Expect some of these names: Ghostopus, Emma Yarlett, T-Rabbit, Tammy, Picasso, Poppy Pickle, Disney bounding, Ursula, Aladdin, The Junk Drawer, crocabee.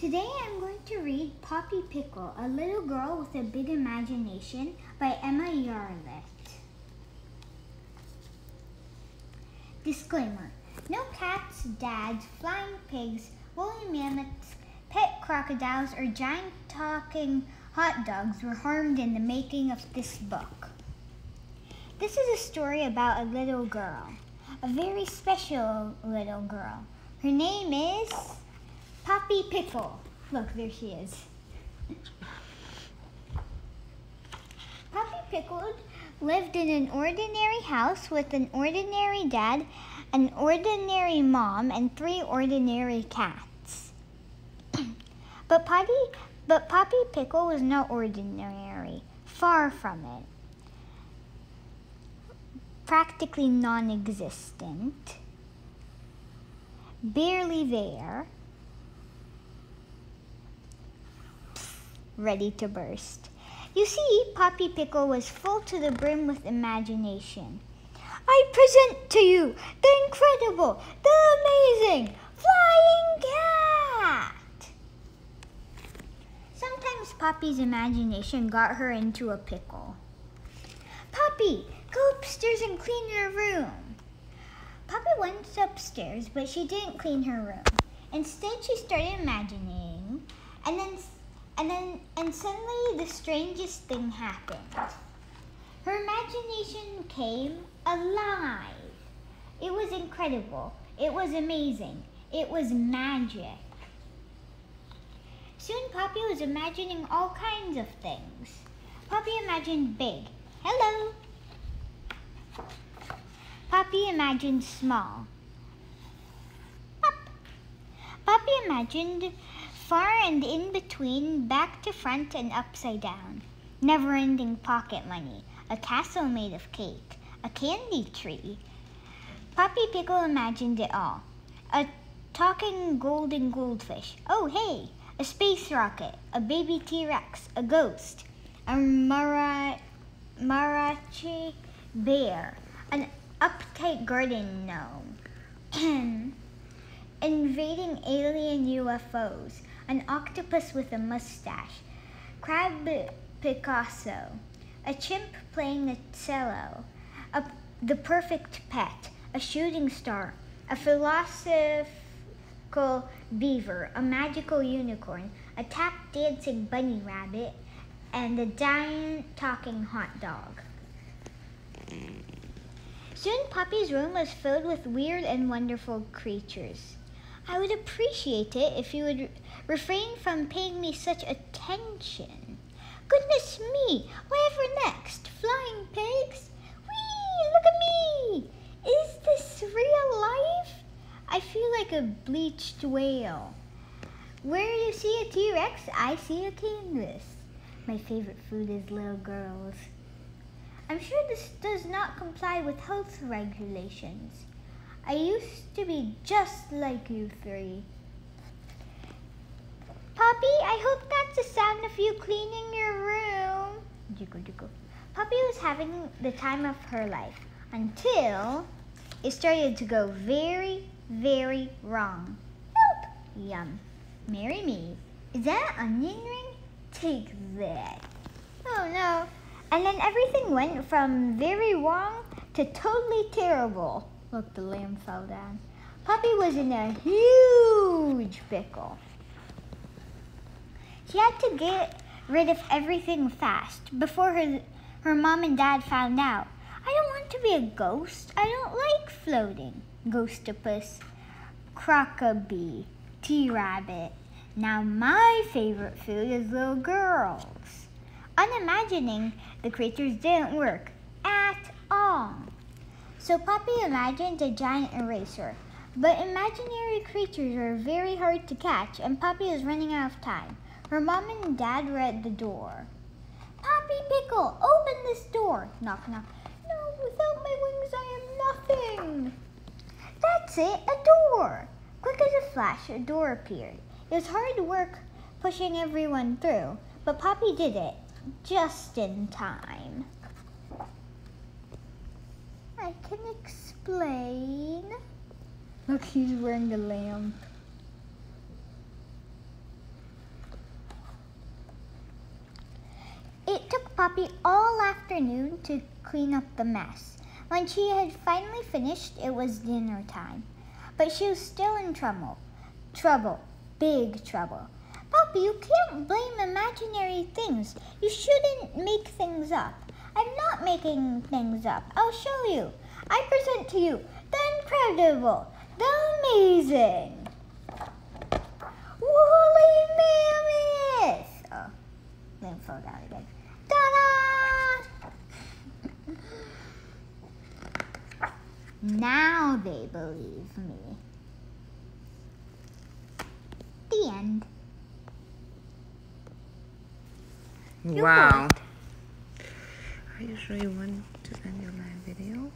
Today I'm going to read Poppy Pickle, A Little Girl with a Big Imagination by Emma Yarlett. Disclaimer: no cats, dads, flying pigs, woolly mammoths, pet crocodiles, or giant talking hot dogs were harmed in the making of this book. This is a story about a little girl, a very special little girl. Her name is Poppy Pickle. Look, there she is. Poppy Pickle lived in an ordinary house with an ordinary dad, an ordinary mom, and three ordinary cats. But Poppy Pickle was not ordinary. Far from it. Practically non-existent. Barely there. Ready to burst. You see, Poppy Pickle was full to the brim with imagination. I present to you the incredible, the amazing flying cat! Sometimes Poppy's imagination got her into a pickle. Poppy, go upstairs and clean your room. Poppy went upstairs, but she didn't clean her room. Instead, she started imagining, and suddenly the strangest thing happened. Her imagination came alive. It was incredible. It was amazing. It was magic. Soon Poppy was imagining all kinds of things. Poppy imagined big. Hello. Poppy imagined small. Up. Poppy imagined far and in between, back to front and upside down. Never-ending pocket money. A castle made of cake. A candy tree. Poppy Pickle imagined it all. A talking golden goldfish. Oh, hey! A space rocket. A baby T-Rex. A ghost. A marachi bear. An uptight garden gnome. Invading alien UFOs. An octopus with a mustache. Crab Picasso. A chimp playing a cello. The perfect pet. A shooting star. A philosophical beaver. A magical unicorn. A tap-dancing bunny rabbit. And a giant talking hot dog. Soon Poppy's room was filled with weird and wonderful creatures. I would appreciate it if you would refrain from paying me such attention. Goodness me, whatever next? Flying pigs? Whee, look at me! Is this real life? I feel like a bleached whale. Where you see a T-Rex, I see a canvas. My favorite food is little girls. I'm sure this does not comply with health regulations. I used to be just like you three. Poppy, I hope that's the sound of you cleaning your room. Jiggle, jiggle. Poppy was having the time of her life until it started to go very, very wrong. Help! Yum. Marry me. Is that an onion ring? Take that. Oh no. And then everything went from very wrong to totally terrible. Look, the lamb fell down. Poppy was in a huge pickle. She had to get rid of everything fast before her mom and dad found out. I don't want to be a ghost. I don't like floating. Ghostopus, crocabee, T-Rabbit. Now my favorite food is little girls. Unimagining the creatures didn't work at all. So Poppy imagined a giant eraser, but imaginary creatures are very hard to catch, and Poppy was running out of time. Her mom and dad were at the door. Poppy Pickle, open this door! Knock, knock. No, without my wings I am nothing! That's it, a door! Quick as a flash, a door appeared. It was hard work pushing everyone through, but Poppy did it, just in time. I can explain. Look, he's wearing the lamp. It took Poppy all afternoon to clean up the mess. When she had finally finished, it was dinner time. But she was still in trouble. Big trouble. Poppy, you can't blame imaginary things. You shouldn't make things up. I'm not making things up. I'll show you. I present to you the incredible, the amazing woolly mammoth. Oh, didn't fall down again. Ta-da! Now they believe me. The end. Wow. I just really want to end my video.